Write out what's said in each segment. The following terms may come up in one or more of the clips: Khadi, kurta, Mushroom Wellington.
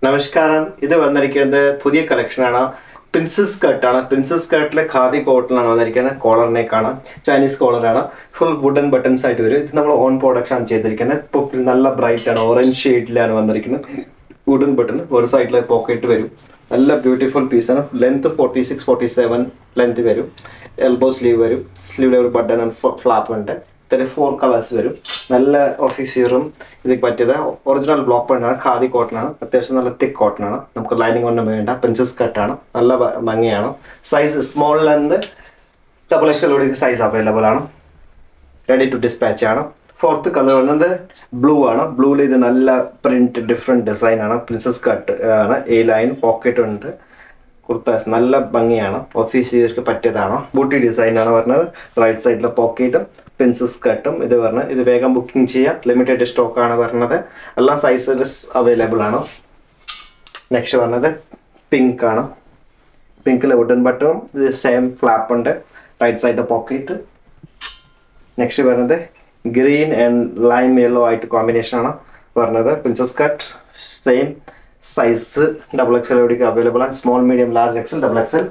Namaskaram, either one that can the Pudia collection princess skirt like Khadi cotton and collar neck Chinese collar full wooden button side with number own production Nalla bright and orange shade wooden button or side like pocket very beautiful piece and length 46-47 length very elbow sleeve level button and flap and there are 4 colors very office serum original block panna khadi cotton thick cotton lining on princess cut size small and double XL size available ready to dispatch. Fourth color is blue. Blue is a print different design. Princess cut, A-line, pocket, kurta is nice. Office use booty design right side pocket, princess cut. This is a booking limited stock. All sizes available. Next one is pink. Pink is wooden button. The same flap right side pocket. Next one is green and lime yellow white combination princess cut same size double XL available small medium large XL double XL.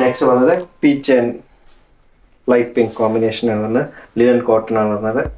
Next one is peach and light pink combination linen cotton